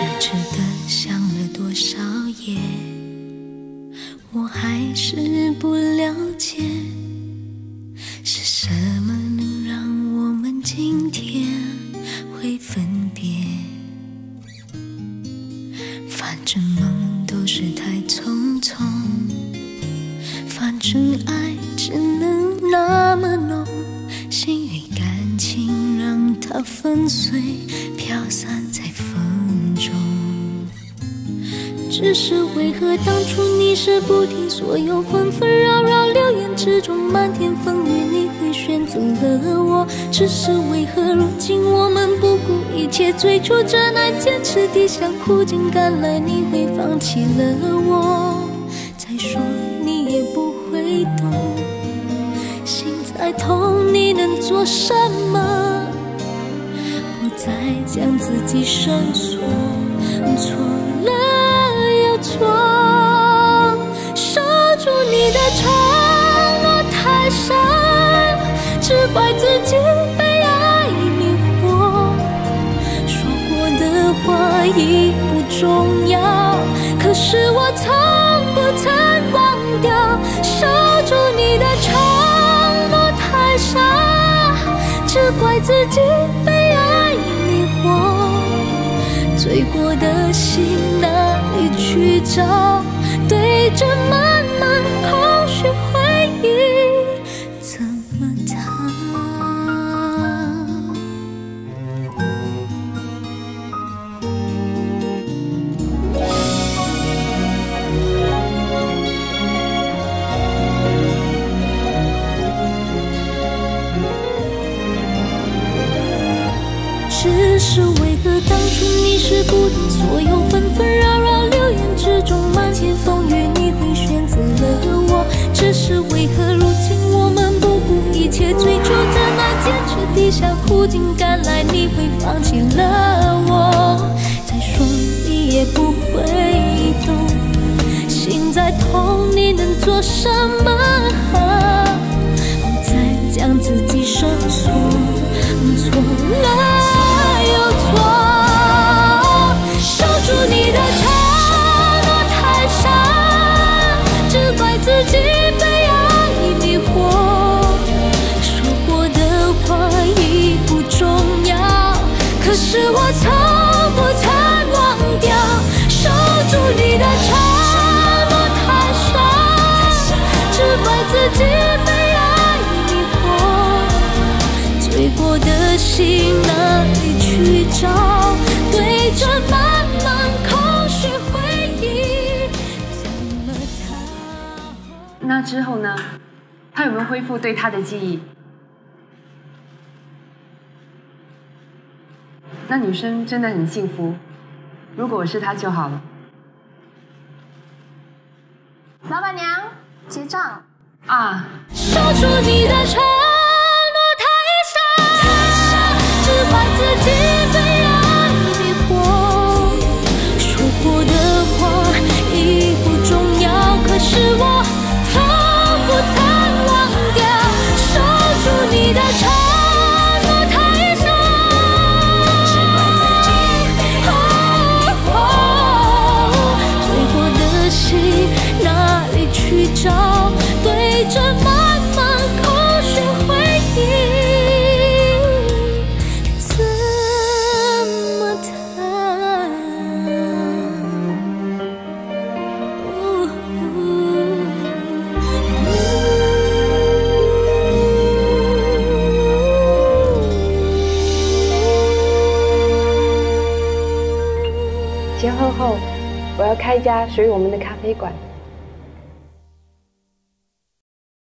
痴痴的想了多少夜，我还是不了解，是什么能让我们今天会分别？反正梦都是太匆匆，反正爱只能那么浓，心与感情让它粉碎飘散在风中。只是为何当初你是不听所有纷纷扰扰流言之中漫天风雨，你会选择了我？只是为何如今我们不顾一切追求真爱，坚持地想苦尽甘来，你会放弃了我？再说你也不会懂，心再痛你能做什么？不再将自己深锁，错了又错，守住你的承诺太深，只怪自己被爱迷惑。说过的话已不重要，可是我从不曾忘掉，守住你的承诺太傻，只怪自己被爱迷惑。醉过的心哪里去找？对着漫漫空虚回忆怎么谈？只是为何当初你是不听所有纷纷扰扰流言之中漫天风雨，你会选择了我？只是为何如今我们不顾一切追求真爱，坚持地下苦尽甘来，你会放弃了我？再说你也不会懂，心再痛你能做什么？不再将自己深锁，错了又错，守住你的承诺太傻，只怪自己被爱迷惑。说过的话已不重要，可是我从不曾忘掉，守住你的承诺太傻，只怪自己被爱迷惑。醉过的心哪里去找？对着漫漫空虚回忆怎么逃？那之后呢？他有没有恢复对他的记忆？那女生真的很幸福，如果我是她就好了。老板娘，结账。啊！守住你的承诺太傻，只怪自己被爱迷惑。说过的话已不重要，可是我从不曾忘掉，守住你的承诺。哪里去找？对着漫漫空虚回忆怎么谈？结婚后，我要开一家属于我们的咖啡馆。